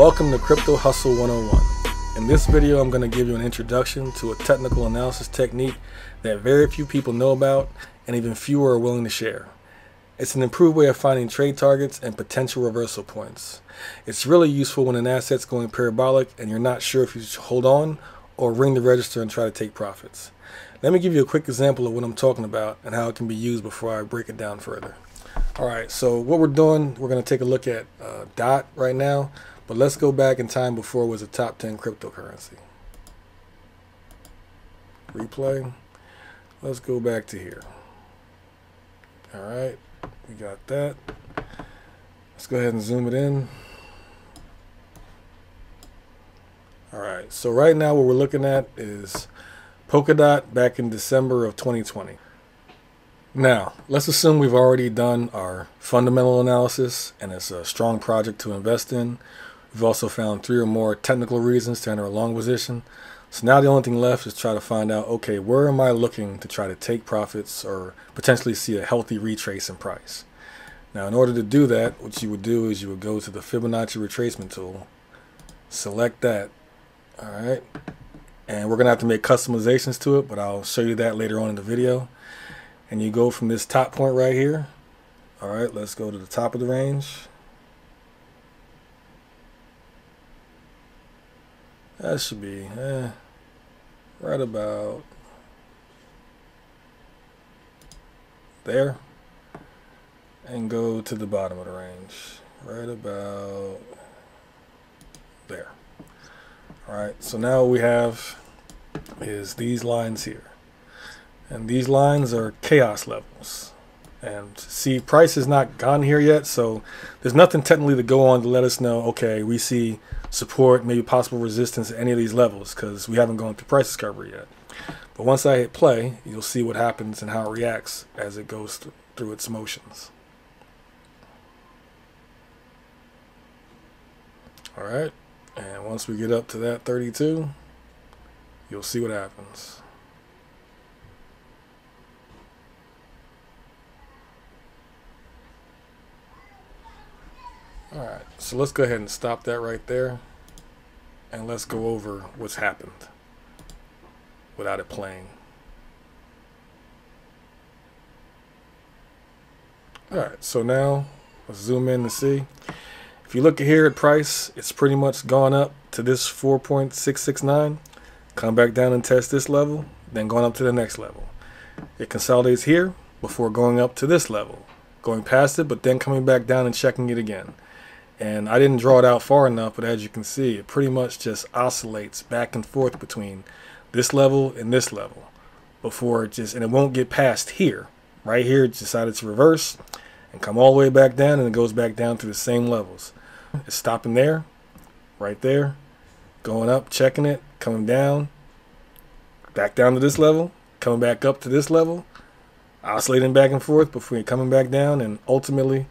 Welcome to Crypto Hustle 101. In this video, I'm going to give you an introduction to a technical analysis technique that very few people know about and even fewer are willing to share. It's an improved way of finding trade targets and potential reversal points. It's really useful when an asset's going parabolic and you're not sure if you should hold on or ring the register and try to take profits. Let me give you a quick example of what I'm talking about and how it can be used before I break it down further. Alright, so what we're doing, we're going to take a look at DOT right now, but let's go back in time before it was a top 10 cryptocurrency. Replay. Let's go back to here. Alright. We got that. Let's go ahead and zoom it in. Alright, so right now what we're looking at is Polkadot back in December of 2020. Now, let's assume we've already done our fundamental analysis and it's a strong project to invest in. We've also found three or more technical reasons to enter a long position. So now the only thing left is try to find out, okay, where am I looking to try to take profits or potentially see a healthy retrace in price? Now, in order to do that, what you would do is you would go to the Fibonacci retracement tool, select that, all right? And we're gonna have to make customizations to it, but I'll show you that later on in the video. And you go from this top point right here. All right, let's go to the top of the range. That should be right about there, and go to the bottom of the range, right about there. All right, so now what we have is these lines here, and these lines are chaos levels. And see, price has not gone here yet, so there's nothing technically to go on to let us know, okay, we see support, maybe possible resistance at any of these levels, because we haven't gone through price discovery yet. But once I hit play, you'll see what happens and how it reacts as it goes through its motions. All right, and once we get up to that 32, you'll see what happens. All right, so let's go ahead and stop that right there, and let's go over what's happened without it playing. All right, so now let's zoom in and see. If you look here at price, it's pretty much gone up to this 4.669, come back down and test this level, then going up to the next level. It consolidates here before going up to this level, going past it, but then coming back down and checking it again. And I didn't draw it out far enough, but as you can see, it pretty much just oscillates back and forth between this level and this level before it just, and it won't get past here. Right here, it decided to reverse and come all the way back down, and it goes back down to the same levels. It's stopping there, right there, going up, checking it, coming down, back down to this level, coming back up to this level, oscillating back and forth before coming back down and ultimately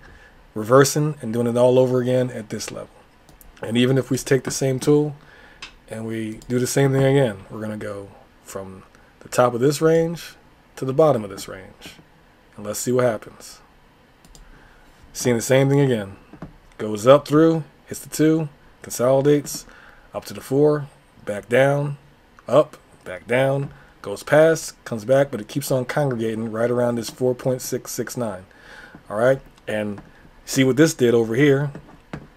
reversing and doing it all over again at this level. And even if we take the same tool and we do the same thing again, we're going to go from the top of this range to the bottom of this range. And let's see what happens. Seeing the same thing again. Goes up through, hits the 2, consolidates, up to the 4, back down, up, back down, goes past, comes back, but it keeps on congregating right around this 4.669. All right, and see what this did over here.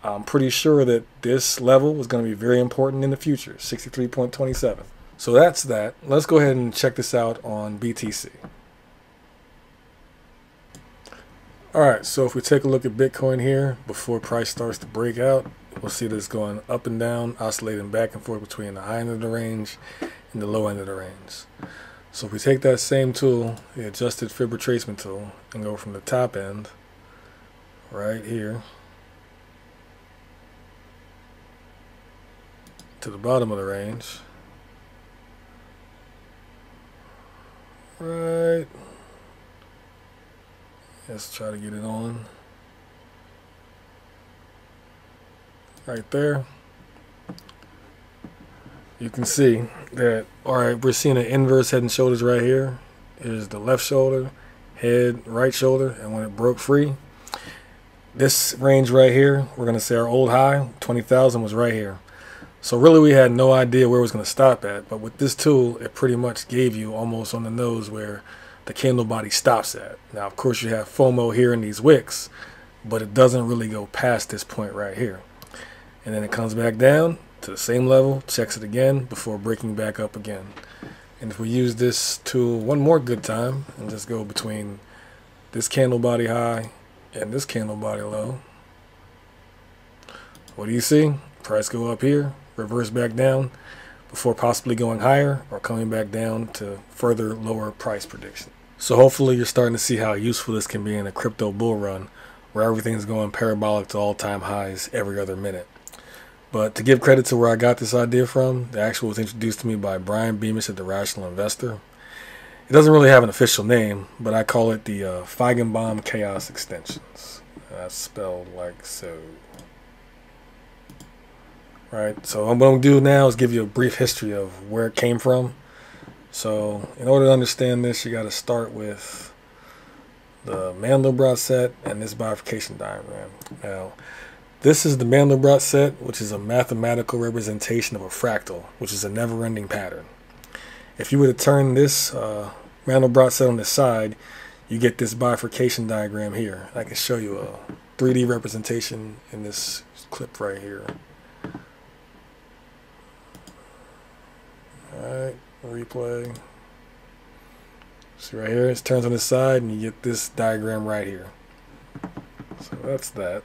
I'm pretty sure that this level is going to be very important in the future, 63.27. So that's that. Let's go ahead and check this out on BTC. All right, so if we take a look at Bitcoin here, before price starts to break out, we'll see this going up and down, oscillating back and forth between the high end of the range and the low end of the range. So if we take that same tool, the adjusted Fib retracement tool, and go from the top end right here to the bottom of the range, right, let's try to get it on right there, you can see that, all right, we're seeing an inverse head and shoulders right here. Here's the left shoulder, head, right shoulder, and when it broke free, this range right here, we're going to say our old high, 20,000, was right here. So really we had no idea where it was going to stop at, but with this tool, it pretty much gave you almost on the nose where the candle body stops at. Now, of course, you have FOMO here in these wicks, but it doesn't really go past this point right here. And then it comes back down to the same level, checks it again before breaking back up again. And if we use this tool one more good time and just go between this candle body high and this candle body low, what do you see? Price go up here, reverse back down before possibly going higher or coming back down to further lower price prediction. So hopefully you're starting to see how useful this can be in a crypto bull run where everything's going parabolic to all-time highs every other minute. But to give credit to where I got this idea from, the actual was introduced to me by Brian Beamish at the Rational Investor. It doesn't really have an official name, but I call it the Feigenbaum Chaos Extensions. That's spelled like so. Right, so what I'm going to do now is give you a brief history of where it came from. So in order to understand this, you got to start with the Mandelbrot set and this bifurcation diagram. Now, this is the Mandelbrot set, which is a mathematical representation of a fractal, which is a never-ending pattern. If you were to turn this Mandelbrot set on the side, you get this bifurcation diagram here. I can show you a 3D representation in this clip right here. Alright, replay. See right here, it turns on its side and you get this diagram right here. So that's that.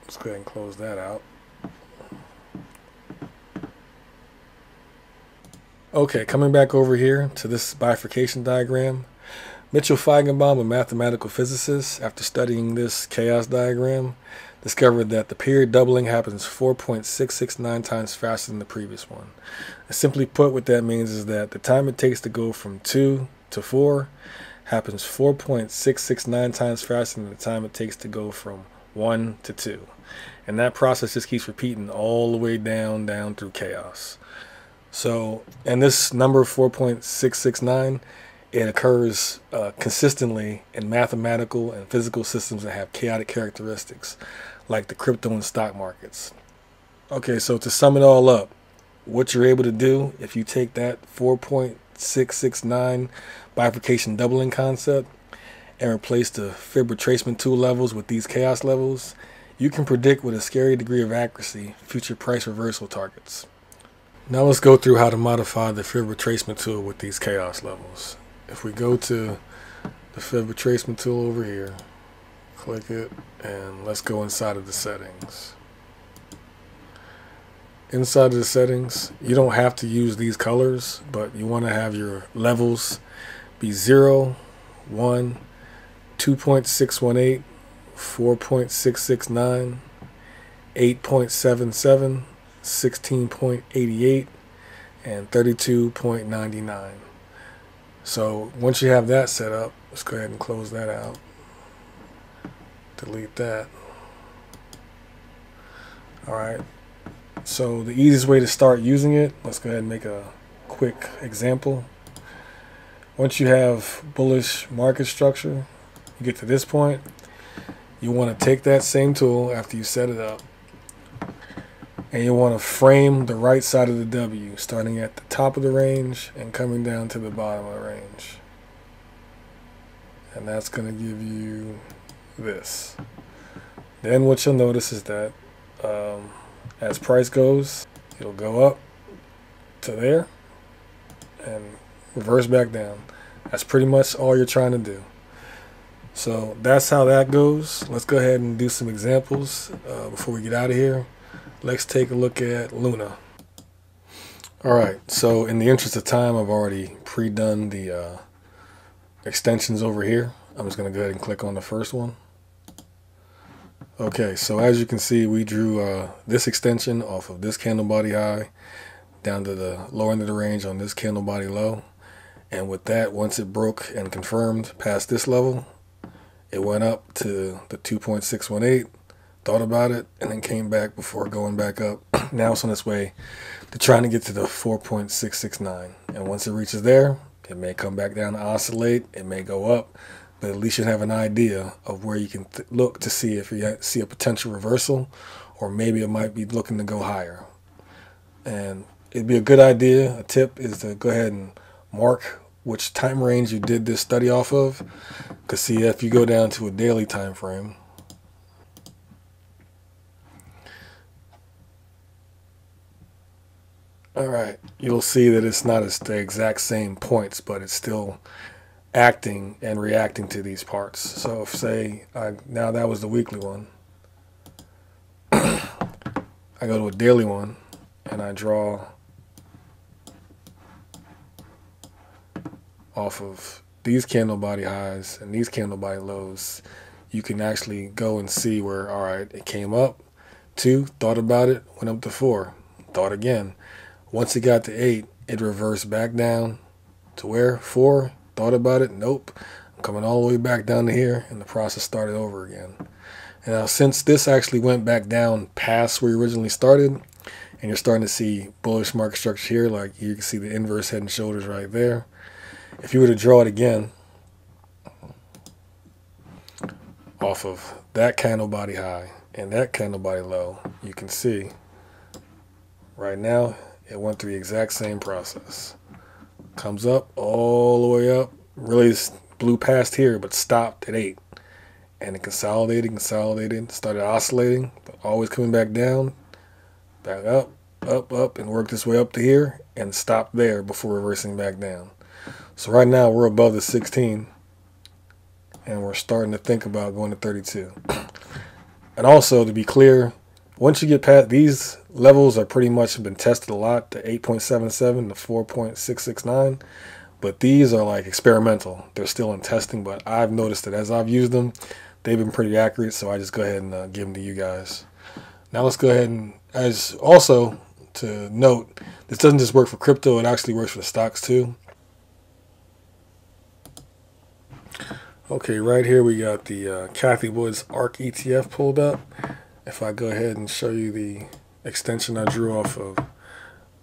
Let's go ahead and close that out. Okay, coming back over here to this bifurcation diagram. Mitchell Feigenbaum, a mathematical physicist, after studying this chaos diagram, discovered that the period doubling happens 4.669 times faster than the previous one. And simply put, what that means is that the time it takes to go from 2 to 4 happens 4.669 times faster than the time it takes to go from 1 to 2. And that process just keeps repeating all the way down through chaos. So, and this number 4.669, it occurs consistently in mathematical and physical systems that have chaotic characteristics, like the crypto and stock markets. Okay, so to sum it all up, what you're able to do if you take that 4.669 bifurcation doubling concept and replace the Fib retracement tool levels with these chaos levels, you can predict with a scary degree of accuracy future price reversal targets. Now let's go through how to modify the Fib retracement tool with these chaos levels. If we go to the Fib retracement tool over here, click it, and let's go inside of the settings. Inside of the settings, you don't have to use these colors, but you want to have your levels be 0, 1, 2.618, 4.669, 8.77, 16.88, and 32.99. So once you have that set up, let's go ahead and close that out. Delete that. Alright, so the easiest way to start using it, let's go ahead and make a quick example. Once you have bullish market structure, you get to this point, you want to take that same tool after you set it up, and you want to frame the right side of the W, starting at the top of the range and coming down to the bottom of the range. And that's going to give you this. Then what you'll notice is that as price goes, it'll go up to there and reverse back down. That's pretty much all you're trying to do. So that's how that goes. Let's go ahead and do some examples before we get out of here. Let's take a look at Luna. Alright, so in the interest of time, I've already pre-done the extensions over here. I'm just going to go ahead and click on the first one. Okay, so as you can see, we drew this extension off of this candle body high down to the lower end of the range on this candle body low. And with that, once it broke and confirmed past this level, it went up to the 2.618. Thought about it and then came back before going back up. Now it's on its way to trying to get to the 4.669, and once it reaches there, it may come back down to oscillate, it may go up, but at least you have an idea of where you can look to see if you see a potential reversal, or maybe it might be looking to go higher. And it'd be a good idea, a tip, is to go ahead and mark which time range you did this study off of, because see, if you go down to a daily time frame, alright, you'll see that it's not the exact same points, but it's still acting and reacting to these parts. So if, say, now that was the weekly one, I go to a daily one and I draw off of these candle body highs and these candle body lows, you can actually go and see where, alright, it came up 2, thought about it, went up to 4, thought again. Once it got to 8, it reversed back down to where? 4, thought about it, nope, I'm coming all the way back down to here, and the process started over again. And now since this actually went back down past where you originally started, and you're starting to see bullish market structure here, like you can see the inverse head and shoulders right there. If you were to draw it again off of that candle body high and that candle body low, you can see right now it went through the exact same process. Comes up all the way up, really blew past here, but stopped at 8. And it consolidated, started oscillating, but always coming back down, back up, up, up, and worked its way up to here, and stopped there before reversing back down. So right now we're above the 16, and we're starting to think about going to 32. And also, to be clear, once you get past these levels, are pretty much been tested a lot, to 8.77 to 4.669, but these are like experimental. They're still in testing, but I've noticed that as I've used them, they've been pretty accurate, so I just go ahead and give them to you guys. Now let's go ahead and, as also to note, this doesn't just work for crypto, it actually works for the stocks too. Okay, right here we got the Cathie Woods ARK ETF pulled up. If I go ahead and show you the extension I drew off of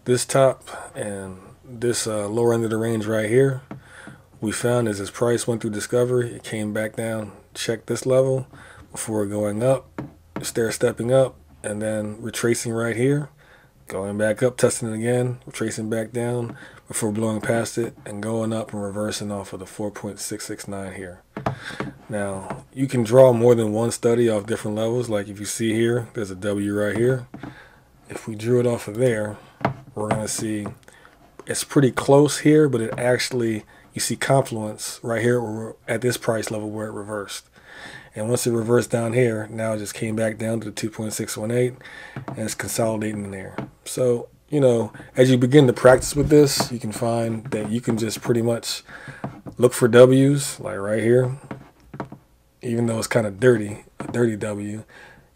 this top and this lower end of the range right here, we found as its price went through discovery, it came back down, checked this level before going up, stair-stepping up, and then retracing right here, going back up, testing it again, retracing back down before blowing past it and going up and reversing off of the 4.669 here. Now, you can draw more than one study off different levels. Like if you see here, there's a W right here. If we drew it off of there, we're going to see it's pretty close here, but it actually, you see confluence right here where at this price level where it reversed. And once it reversed down here, now it just came back down to the 2.618 and it's consolidating in there. So, you know, as you begin to practice with this, you can find that you can just pretty much look for W's, like right here. Even though it's kind of dirty, a dirty W,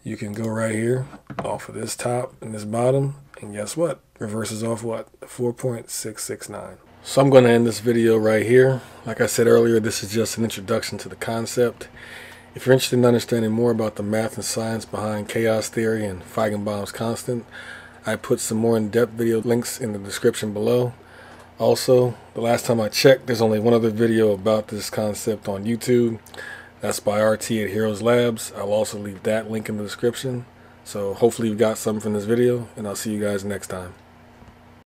you can go right here off of this top and this bottom, and guess what? Reverses off what? 4.669. So I'm going to end this video right here. Like I said earlier, this is just an introduction to the concept. If you're interested in understanding more about the math and science behind chaos theory and Feigenbaum's constant, I put some more in-depth video links in the description below. Also, the last time I checked, there's only one other video about this concept on YouTube. That's by RT at HXRO Labs. I'll also leave that link in the description. So hopefully you got something from this video, and I'll see you guys next time.